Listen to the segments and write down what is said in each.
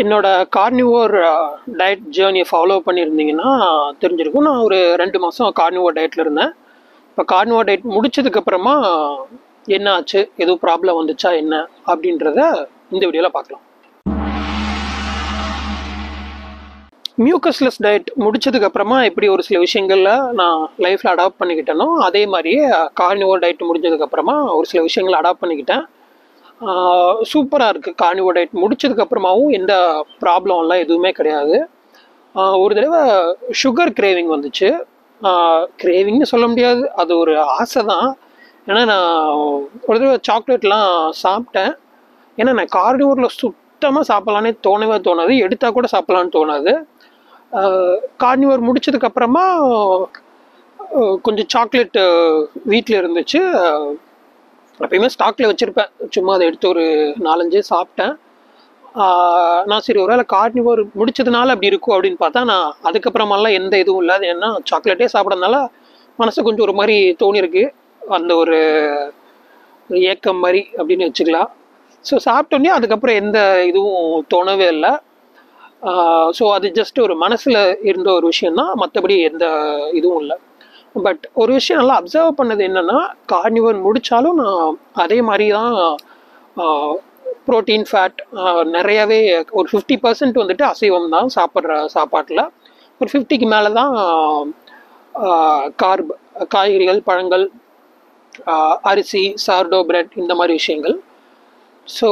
என்னோட carnivore diet ஜேர்னியை follow பண்ணியிருந்தீங்கன்னா தெரிஞ்சிருக்கும். நான் ஒரு 2 மாதம் கார்னிவோர் டயட்டில் இருந்தேன். இப்போ கார்னிவோர் டயட் முடிச்சதுக்கப்புறமா என்ன ஆச்சு, எதுவும் ப்ராப்ளம் வந்துச்சா என்ன அப்படின்றத இந்த வீடியோவில் பார்க்கலாம். மியூக்கஸ்லெஸ் டயட் முடிச்சதுக்கப்புறமா எப்படி ஒரு சில விஷயங்களில் நான் லைஃப்பில் அடாப்ட் பண்ணிக்கிட்டேனோ அதே மாதிரியே கார்னிவோர் டயட் முடிஞ்சதுக்கப்புறமா ஒரு சில விஷயங்களை அடாப்ட் பண்ணிக்கிட்டேன். சூப்பராக இருக்குது. கார்னிவோர் டயட் முடிச்சதுக்கப்புறமாவும் எந்த ப்ராப்ளம்லாம் எதுவுமே கிடையாது. ஒரு தடவை சுகர் கிரேவிங் வந்துச்சு. கிரேவிங்னு சொல்ல முடியாது, அது ஒரு ஆசை தான். ஏன்னா நான் ஒரு தடவை சாக்லேட்லாம் சாப்பிட்டேன். ஏன்னா நான் கார்னிவோரில் சுத்தமாக சாப்பிட்லான்னே தோணவே தோணாது, எடுத்தால் கூட சாப்பிட்லான்னு தோணாது. கார்னிவோர் முடிச்சதுக்கப்புறமா கொஞ்சம் சாக்லேட்டு வீட்டில் இருந்துச்சு. எப்பயுமே ஸ்டாக்கில் வச்சுருப்பேன். சும்மா அதை எடுத்து ஒரு 4-5 சாப்பிட்டேன். நான் சரி ஒருவேளை கார்னிவோர் முடிச்சதுனால அப்படி இருக்கும் அப்படின்னு பார்த்தா, நான் அதுக்கப்புறமெல்லாம் எந்த இதுவும் இல்லாது. ஏன்னா சாக்லேட்டே சாப்பிட்றதுனால மனசு கொஞ்சம் ஒரு மாதிரி தோணியிருக்கு, அந்த ஒரு ஏக்கம் மாதிரி அப்படின்னு வச்சுக்கலாம். ஸோ சாப்பிட்டோன்னே அதுக்கப்புறம் எந்த இதுவும் தோணவே இல்லை. ஸோ அது ஜஸ்ட் ஒரு மனசில் இருந்த ஒரு விஷயந்தான், மற்றபடி எந்த இதுவும் இல்லை. பட் ஒரு விஷயம் நல்லா அப்சர்வ் பண்ணது என்னென்னா, கார்னிவோர் முடித்தாலும் நான் அதே மாதிரி தான் ப்ரோட்டீன் ஃபேட் நிறையாவே ஒரு 50% வந்துட்டு அசைவம் தான் சாப்பிட்ற சாப்பாட்டில். ஒரு 50க்கு மேலே தான் கார்ப், காய்கறிகள், பழங்கள், அரிசி, சார்டோ பிரெட், இந்த மாதிரி விஷயங்கள். ஸோ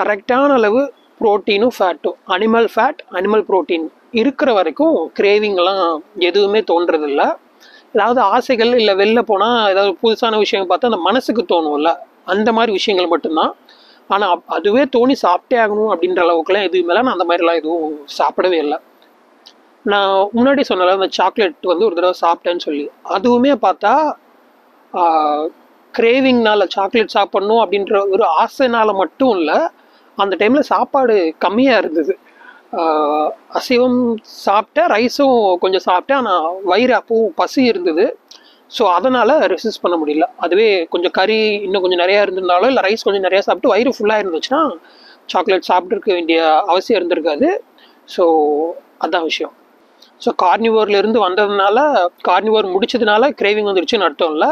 கரெக்டான அளவு ப்ரோட்டீனும் ஃபேட்டும், அனிமல் ஃபேட், அனிமல் ப்ரோட்டீன் இருக்கிற வரைக்கும் கிரேவிங்லாம் எதுவுமே தோன்றதில்லை. ஏதாவது ஆசைகள் இல்லை, வெளில போனால் ஏதாவது புதுசான விஷயங்கள் பார்த்தா அந்த மனசுக்கு தோணும்ல, அந்த மாதிரி விஷயங்கள் மட்டும்தான். ஆனால் அதுவே தோணி சாப்பிட்டே ஆகணும் அப்படின்ற அளவுக்குலாம் எதுவுமே நான் அந்த மாதிரிலாம் எதுவும் சாப்பிடவே இல்லை. நான் முன்னாடி சொன்னல அந்த சாக்லேட் வந்து ஒரு தடவை சாப்பிட்டேன்னு சொல்லி, அதுவுமே பார்த்தா கிரேவிங்னால் சாக்லேட் சாப்பிட்ணும் அப்படின்ற ஒரு ஆசைனால் மட்டும் இல்லை, அந்த டைமில் சாப்பாடு கம்மியாக இருந்தது. அசைவம் சாப்பிட்டேன், ரைஸும் கொஞ்சம் சாப்பிட்டேன். ஆனால் வயிறு அப்பவும் பசி இருந்தது. ஸோ அதனால் ரெசிஸ்ட் பண்ண முடியல. அதுவே கொஞ்சம் கறி இன்னும் கொஞ்சம் நிறையா இருந்திருந்தாலும், இல்லை ரைஸ் கொஞ்சம் நிறையா சாப்பிட்டு வயிறு ஃபுல்லாக இருந்துச்சுன்னா சாக்லேட் சாப்பிட்ருக்க வேண்டிய அவசியம் இருந்திருக்காது. ஸோ அதுதான் விஷயம். ஸோ கார்னிவோர்லேருந்து வந்ததுனால, கார்னிவோர் முடிச்சதுனால கிரேவிங் வந்துருச்சுன்னு அர்த்தம் இல்லை.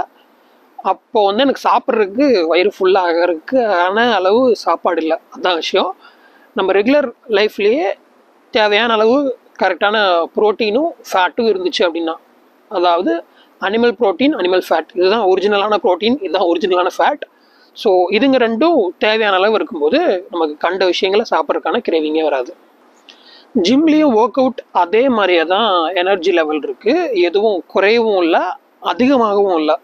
அப்போது வந்து எனக்கு சாப்பிட்றதுக்கு வயிறு ஃபுல்லாக இருக்கு, ஆனால் அளவு சாப்பாடு இல்லை. அதுதான் விஷயம். நம்ம ரெகுலர் லைஃப்லேயே தேவையான அளவு கரெக்டான ப்ரோட்டீனும் ஃபேட்டும் இருந்துச்சு அப்படின்னா, அதாவது அனிமல் ப்ரோட்டீன், அனிமல் ஃபேட், இதுதான் ஒரிஜினலான ப்ரோட்டீன், இதுதான் ஒரிஜினலான ஃபேட். ஸோ இதுங்க ரெண்டும் தேவையான அளவு இருக்கும்போது நமக்கு கண்ட விஷயங்களை சாப்பிட்றதுக்கான கிரேவிங்கே வராது. ஜிம்லேயும் ஒர்க் அவுட் அதே மாதிரியே தான் எனர்ஜி லெவல் இருக்குது, எதுவும் குறையவும் இல்லை அதிகமாகவும் இல்லை.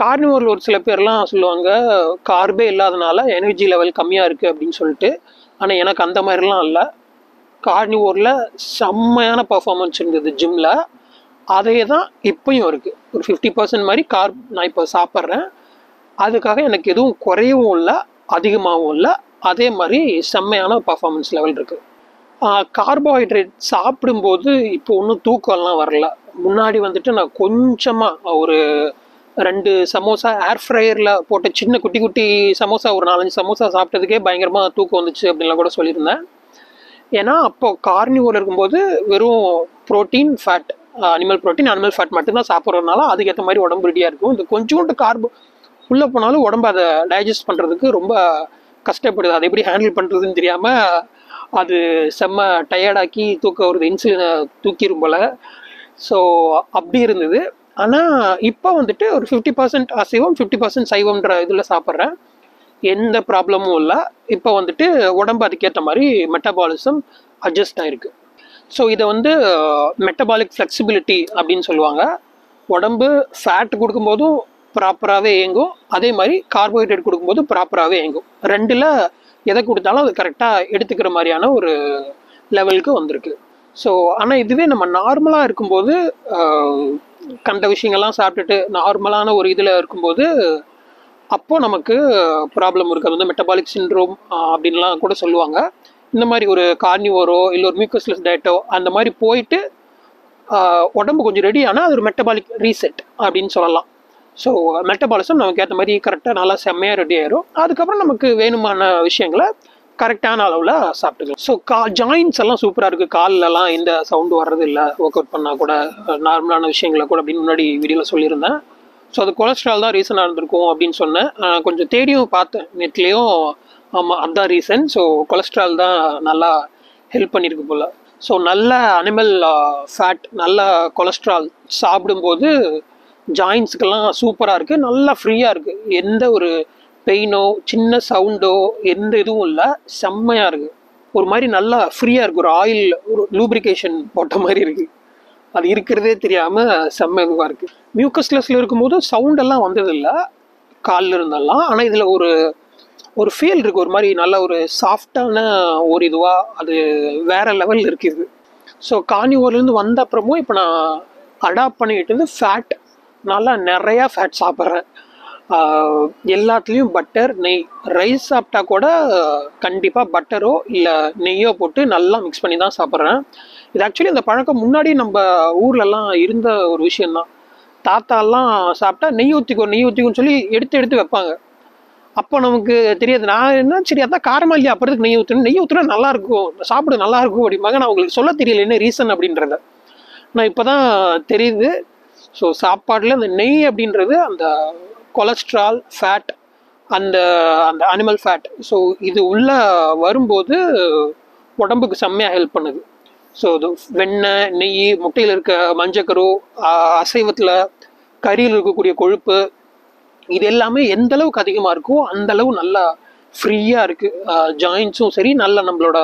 கார்னிவோரில் ஒரு சில பேர்லாம் சொல்லுவாங்க கார்பே இல்லாதனால எனர்ஜி லெவல் கம்மியாக இருக்குது அப்படின்னு சொல்லிட்டு. ஆனால் எனக்கு அந்த மாதிரிலாம் இல்லை. கார்னிவோரில் செம்மையான பர்ஃபார்மன்ஸ் இருந்தது ஜிம்மில். அதே தான் இப்போயும் இருக்குது. ஒரு 50% மாதிரி கார்ப் நான் இப்போ சாப்பிட்றேன். அதுக்காக எனக்கு எதுவும் குறையவும் இல்லை அதிகமாகவும் இல்லை. அதே மாதிரி செம்மையான பர்ஃபார்மன்ஸ் லெவல் இருக்குது. கார்போஹைட்ரேட் சாப்பிடும்போது இப்போ ஒன்றும் தூக்கம்லாம் வரல. முன்னாடி வந்துட்டு நான் கொஞ்சமாக ஒரு 2 சமோசா ஏர் ஃப்ரையரில் போட்ட சின்ன குட்டி சமோசா, ஒரு 4-5 சமோசா சாப்பிட்டதுக்கே பயங்கரமாக தூக்கம் வந்துச்சு அப்படின்லாம் கூட சொல்லியிருந்தேன். ஏன்னா அப்போது கார்னிவோர் இருக்கும்போது வெறும் protein fat, animal protein, animal fat மட்டும்தான் சாப்பிட்றதுனால அதுக்கேற்ற மாதிரி உடம்பு ரெடியாக இருக்கும். இந்த கொஞ்சோண்டு கார்போ உள்ளே போனாலும் உடம்பு அதை டைஜஸ்ட் பண்ணுறதுக்கு ரொம்ப கஷ்டப்படுது. அதை எப்படி ஹேண்டில் பண்ணுறதுன்னு தெரியாமல் அது செம்ம டயர்டாக்கி தூக்க வருது, இன்சுலினை தூக்கிடும் போல். ஸோ அப்படி இருந்தது. ஆனால் இப்போ வந்துட்டு ஒரு 50% அசைவம் 50% சைவம்ன்ற இதில் சாப்பிட்றேன். எந்த ப்ராப்ளமும் இல்லை. இப்போ வந்துட்டு உடம்பு அதுக்கேற்ற மாதிரி மெட்டபாலிசம் அட்ஜஸ்ட் ஆகிருக்கு. ஸோ இதை வந்து மெட்டபாலிக் ஃப்ளெக்சிபிலிட்டி அப்படின்னு சொல்லுவாங்க. உடம்பு ஃபேட் கொடுக்கும்போதும் ப்ராப்பராகவே இயங்கும், அதே மாதிரி கார்போஹைட்ரேட் கொடுக்கும்போதும் ப்ராப்பராகவே இயங்கும். ரெண்டில் எதை கொடுத்தாலும் அது கரெக்டாக எடுத்துக்கிற மாதிரியான ஒரு லெவலுக்கு வந்திருக்கு. ஸோ ஆனால் இதுவே நம்ம நார்மலாக இருக்கும்போது, கண்ட விஷயங்கள்லாம் சாப்பிட்டுட்டு நார்மலான ஒரு இதில் இருக்கும்போது அப்போது நமக்கு ப்ராப்ளம் இருக்குது. அது வந்து மெட்டபாலிக் சிண்ட்ரோம் அப்படின்லாம் கூட சொல்லுவாங்க. இந்த மாதிரி ஒரு கார்னிவோரோ இல்லை ஒரு மியூக்கஸ்லெஸ் டயட்டோ அந்த மாதிரி போயிட்டு உடம்பு கொஞ்சம் ரெடி ஆனால் அது ஒரு மெட்டபாலிக் ரீசெட் அப்படின்னு சொல்லலாம். ஸோ மெட்டபாலிசம் நமக்கு ஏற்ற மாதிரி கரெக்டாக நல்லா செம்மையாக ரெடி ஆயிரும். அதுக்கப்புறம் நமக்கு வேணுமான விஷயங்களை கரெக்டான அளவில் சாப்பிட்டுக்கலாம். ஸோ ஜாயின்ஸ் எல்லாம் சூப்பராக இருக்குது, காலிலலாம் எந்த சவுண்டு வர்றது இல்லை, ஒர்க் அவுட் பண்ணால் கூட நார்மலான விஷயங்களை கூட அப்படின்னு முன்னாடி வீடியோவில் சொல்லியிருந்தேன். ஸோ அது கொலஸ்ட்ரால் தான் ரீசனாக இருந்திருக்கும் அப்படின்னு சொன்னேன். கொஞ்சம் தேடியும் பார்த்தேன் நெட்லேயும், ஆமாம் அதுதான் ரீசன். ஸோ கொலஸ்ட்ரால் தான் நல்லா ஹெல்ப் பண்ணியிருக்கு போல். ஸோ நல்ல அனிமல் ஃபேட், நல்ல கொலஸ்ட்ரால் சாப்பிடும்போது ஜாயின்ஸுக்கெல்லாம் சூப்பராக இருக்குது, நல்லா ஃப்ரீயாக இருக்குது, எந்த ஒரு பெயினோ சின்ன சவுண்டோ எந்த இதுவும் இல்லை, செம்மையாக இருக்குது, ஒரு மாதிரி நல்லா ஃப்ரீயாக இருக்குது, ஒரு ஆயில் ஒரு லூப்ரிகேஷன் போட்ட மாதிரி இருக்குது, அது இருக்கிறதே தெரியாமல் செம்ம இதுவாக இருக்குது. மியூக்கஸ்லெஸில் இருக்கும்போது சவுண்டெல்லாம் வந்ததில்லை காலில் இருந்தெல்லாம், ஆனால் இதில் ஒரு ஃபீல் இருக்குது, ஒரு மாதிரி நல்ல ஒரு சாஃப்டான ஒரு இதுவாக, அது வேறு லெவலில் இருக்குது. ஸோ கார்னிவோர்லேருந்து வந்த அப்புறமும் இப்போ நான் அடாப்ட் பண்ணிக்கிட்டு ஃபேட் நல்லா நிறையா ஃபேட் சாப்பிட்றேன், எல்லாத்துலேயும் பட்டர் நெய், ரைஸ் சாப்பிட்டா கூட கண்டிப்பாக பட்டரோ இல்லை நெய்யோ போட்டு நல்லா மிக்ஸ் பண்ணி தான் சாப்பிட்றேன். இது ஆக்சுவலி இந்த பழக்கம் முன்னாடி நம்ம ஊர்லலாம் இருந்த ஒரு விஷயந்தான். தாத்தாலாம் சாப்பிட்டா நெய் ஊற்றிக்கோ நெய் ஊற்றிக்கோன்னு சொல்லி எடுத்து வைப்பாங்க. அப்போ நமக்கு தெரியாது, நான் என்ன சரி அதான் காரமாக இல்லையா அப்புறத்துக்கு நெய் ஊற்றணும், நெய் ஊற்றினா நல்லாயிருக்கும் சாப்பிட நல்லாயிருக்கும் அப்படிம்பாங்க. நான் உங்களுக்கு சொல்ல தெரியல என்ன ரீசன் அப்படின்றத, நான் இப்போ தான் தெரியுது. ஸோ சாப்பாட்டில் அந்த நெய் அப்படின்றது அந்த கொலஸ்ட்ரால் ஃபேட் அந்த அந்த அனிமல் ஃபேட், ஸோ இது உள்ளே வரும்போது உடம்புக்கு செம்மையாக ஹெல்ப் பண்ணுது. ஸோ இது வெண்ணெய் நெய் முட்டையில் இருக்க மஞ்சக்கரு அசைவத்தில் கறியில் இருக்கக்கூடிய கொழுப்பு இது எல்லாமே எந்த அளவுக்கு அதிகமாக இருக்கோ அந்தளவு நல்லா ஃப்ரீயாக இருக்குது. ஜாயின்ஸும் சரி, நல்லா நம்மளோட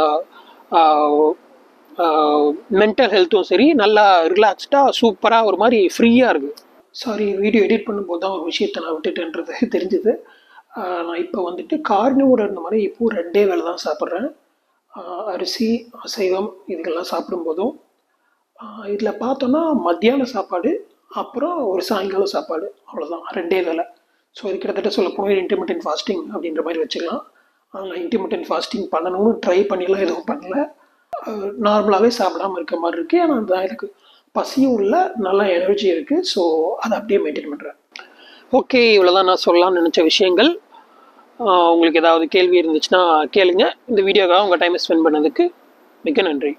மென்டல் ஹெல்த்தும் சரி, நல்லா ரிலாக்ஸ்டாக சூப்பராக ஒரு மாதிரி ஃப்ரீயாக இருக்குது. சாரி, வீடியோ எடிட் பண்ணும்போது தான் ஒரு விஷயத்தை நான் விட்டுட்டேன்றது தெரிஞ்சுது. நான் இப்போ வந்துட்டு கார்னிவோர் இருந்த மாதிரி இப்போது ரெண்டே வேலை தான் சாப்பிட்றேன். அரிசி அசைவம் இதுக்கெல்லாம் சாப்பிடும்போதும் இதில் பார்த்தோன்னா மத்தியான சாப்பாடு அப்புறம் ஒரு சாயங்காலம் சாப்பாடு, அவ்வளோதான் ரெண்டே வேலை. ஸோ இது கிட்டத்தட்ட சொல்ல போனால் இன்டர்மிட்டன்ட் ஃபாஸ்டிங் அப்படின்ற மாதிரி வச்சுக்கலாம். நான் இன்டர்மிட்டன்ட் ஃபாஸ்டிங் பண்ணணும்னு ட்ரை பண்ணிலாம் எதுவும் பண்ணலை, நார்மலாகவே சாப்பிடாமல் இருக்க மாதிரி இருக்குது. ஆனால் அதுதான் இதுக்கு பசியும் இல்லை, நல்லா எனர்ஜி இருக்குது. ஸோ அதை அப்படியே மெயின்டைன் பண்ணுறேன். ஓகே, இவ்வளோதான் நான் சொல்லலாம்னு நினச்ச விஷயங்கள். உங்களுக்கு ஏதாவது கேள்வி இருந்துச்சுன்னா கேளுங்க. இந்த வீடியோக்காக உங்கள் டைமை ஸ்பெண்ட் பண்ணதுக்கு மிக்க நன்றி.